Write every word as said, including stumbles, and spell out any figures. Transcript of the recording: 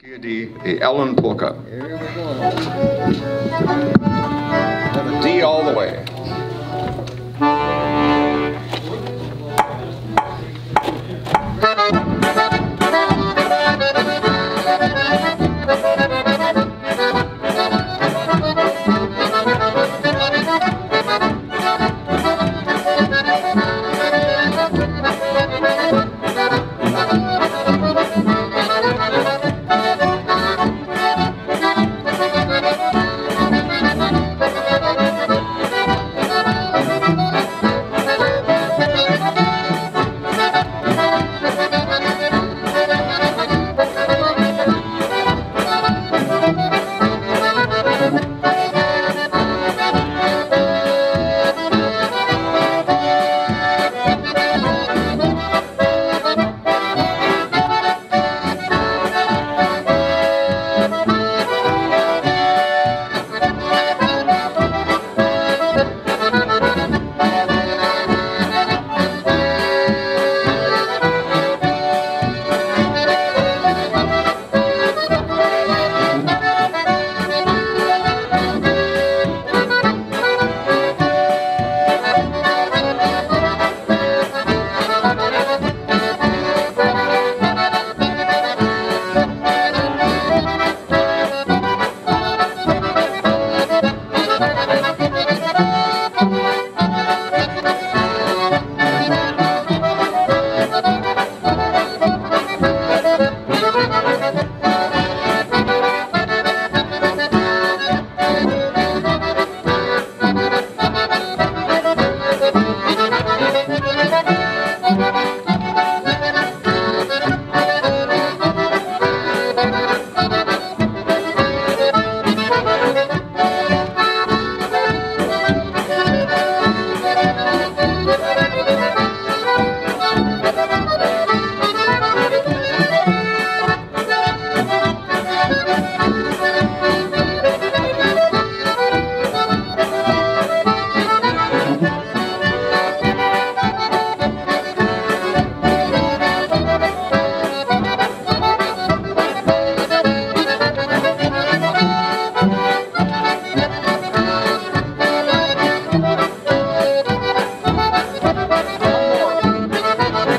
The Ellen Polka. Here we go. And the D all the way.